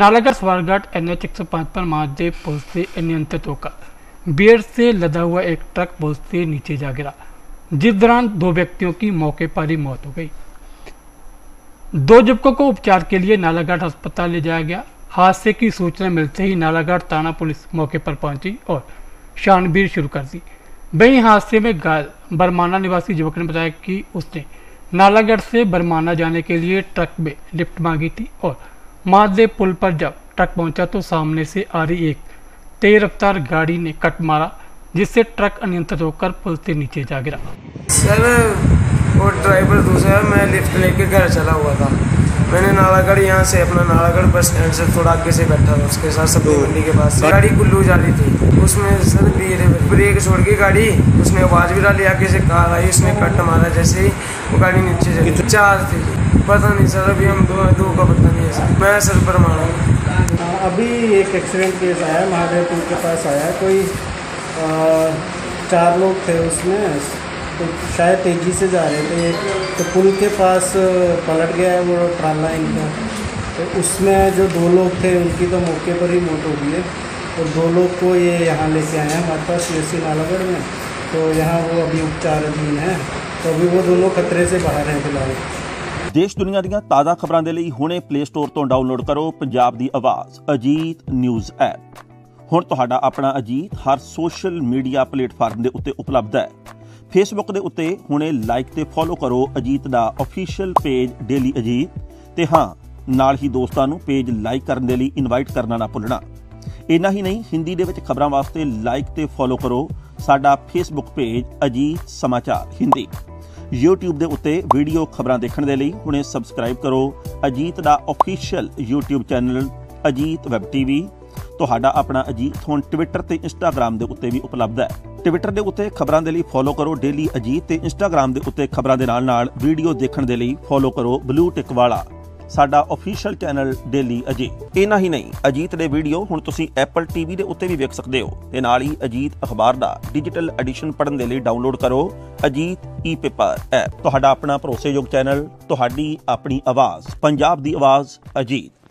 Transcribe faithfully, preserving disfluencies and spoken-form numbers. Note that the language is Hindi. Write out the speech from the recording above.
नालागढ़ स्वारघाट एन एच एक सौ पाँच पर महादेव पुल से अनियंत्रित होकर बेड़ से लदा हुआ एक ट्रक पुल से नीचे जा गिरा, जिस दौरान दो व्यक्तियों की मौके पर ही मौत हो गई। दो युवकों को उपचार के लिए नालागढ़ अस्पताल ले जाया गया। हादसे की सूचना मिलते ही नालागढ़ थाना पुलिस मौके पर पहुंची और छानबीन शुरू कर दी। वहीं हादसे में घायल बरमाना निवासी युवक ने बताया कि उसने नालागढ़ से बरमाना जाने के लिए ट्रक में लिफ्ट मांगी थी और महादेव पुल पर जब ट्रक पहुंचा तो सामने से आ रही एक तेज रफ्तार गाड़ी ने कट मारा, जिससे ट्रक अनियंत्रित होकर पुल से नीचे जा गिरा। सर वो ड्राइवर दूसरा, मैं लिफ्ट लेके घर चला हुआ था। मैंने नालागढ़ यहाँ से अपना नालागढ़ बस स्टैंड से थोड़ा आगे से बैठा था, उसके साथ सब्जी मंडी के पास गाड़ी कुल्लू जा रही थी। उसमें सर ब्रेक छोड़ के गाड़ी, उसने आवाज़ भी डाली, आगे से कार आई, उसने कट मारा, जैसे ही वो गाड़ी नीचे चली। चार थी, पता नहीं सर, अभी हम दो दो का पता नहीं है सर। मैं सर पर मारा। अभी एक एक्सीडेंट केस आया, महादेव पुल के पास आया। कोई आ, चार लोग थे उसमें, तो शायद तेज़ी से जा रहे थे, तो पुल के पास पलट गया है वो ट्राला इनका। तो उसमें जो दो लोग थे उनकी तो मौके पर ही मौत हो गई है, और दो लोग को ये यहाँ लेके आए हैं हमारे पास सी नालागढ़ में, तो यहाँ वो अभी उपचाराधीन है। तो अभी वो दोनों खतरे से बाहर हैं फिलहाल। देश दुनिया ਦੀਆਂ ਤਾਜ਼ਾ ਖਬਰਾਂ ਦੇ ਲਈ ਹੁਣੇ ਪਲੇ ਸਟੋਰ ਤੋਂ ਡਾਊਨਲੋਡ ਕਰੋ ਪੰਜਾਬ ਦੀ ਆਵਾਜ਼ अजीत न्यूज़ ऐप। ਹੁਣ ਤੁਹਾਡਾ ਆਪਣਾ ਅਜੀਤ ਹਰ ਸੋਸ਼ਲ ਮੀਡੀਆ ਪਲੇਟਫਾਰਮ ਦੇ ਉੱਤੇ ਉਪਲਬਧ ਹੈ। ਫੇਸਬੁੱਕ ਦੇ ਉੱਤੇ ਹੁਣੇ ਲਾਈਕ ਤੇ ਫੋਲੋ ਕਰੋ ਅਜੀਤ ਦਾ ਅਫੀਸ਼ੀਅਲ ਪੇਜ ਡੇਲੀ ਅਜੀਤ, ਤੇ ਹਾਂ ਨਾਲ ਹੀ ਦੋਸਤਾਂ ਨੂੰ ਪੇਜ ਲਾਈਕ ਕਰਨ ਦੇ ਲਈ ਇਨਵਾਈਟ ਕਰਨਾ ਨਾ ਭੁੱਲਣਾ। ਇੰਨਾ ਹੀ ਨਹੀਂ, ਹਿੰਦੀ ਦੇ ਵਿੱਚ ਖਬਰਾਂ ਵਾਸਤੇ ਲਾਈਕ ਤੇ ਫੋਲੋ ਕਰੋ ਸਾਡਾ ਫੇਸਬੁੱਕ ਪੇਜ ਅਜੀਤ ਸਮਾਚਾਰ ਹਿੰਦੀ। YouTube ਦੇ ਉੱਤੇ ਵੀਡੀਓ ਖਬਰਾਂ ਦੇਖਣ ਦੇ ਲਈ ਹੁਣੇ ਸਬਸਕ੍ਰਾਈਬ ਕਰੋ ਅਜੀਤ ਦਾ official YouTube channel Ajit web TV. ਤੁਹਾਡਾ ਆਪਣਾ ਅਜੀਤ ਹੁਣ ਟਵਿੱਟਰ ਤੇ ਇੰਸਟਾਗ੍ਰਾਮ ਦੇ ਉੱਤੇ ਵੀ ਉਪਲਬਧ ਹੈ। ਟਵਿੱਟਰ ਦੇ ਉੱਤੇ ਖਬਰਾਂ ਦੇ ਲਈ ਫੋਲੋ ਕਰੋ ਡੇਲੀ ਅਜੀਤ, ਤੇ ਇੰਸਟਾਗ੍ਰਾਮ ਦੇ ਉੱਤੇ ਖਬਰਾਂ ਦੇ ਨਾਲ ਨਾਲ ਵੀਡੀਓ ਦੇਖਣ ਦੇ ਲਈ ਫੋਲੋ ਕਰੋ ਬਲੂ ਟਿਕ ਵਾਲਾ ਸਾਡਾ ਅਫੀਸ਼ੀਅਲ ਚੈਨਲ ਡੇਲੀ ਅਜੀਤ। ਇਹਨਾਂ ਹੀ ਨਹੀਂ, ਅਜੀਤ ਦੇ ਵੀਡੀਓ ਹੁਣ ਤੁਸੀਂ ਐਪਲ ਟੀਵੀ ਦੇ ਉੱਤੇ ਵੀ ਵੇਖ ਸਕਦੇ ਹੋ, ਤੇ ਨਾਲ ਹੀ ਅਜੀਤ ਅਖਬਾਰ ਦਾ ਡਿਜੀਟਲ ਐਡੀਸ਼ਨ ਪੜ੍ਹਨ ਦੇ ਲਈ ਡਾਊਨਲੋਡ ਕਰੋ ਅਜੀਤ ਈਪੇਪਰ ਐਪ। ਤੁਹਾਡਾ ਆਪਣਾ ਭਰੋਸੇਯੋਗ ਚੈਨਲ, ਤੁਹਾਡੀ ਆਪਣੀ ਆਵਾਜ਼, ਪੰਜਾਬ ਦੀ ਆਵਾਜ਼ ਅਜੀਤ।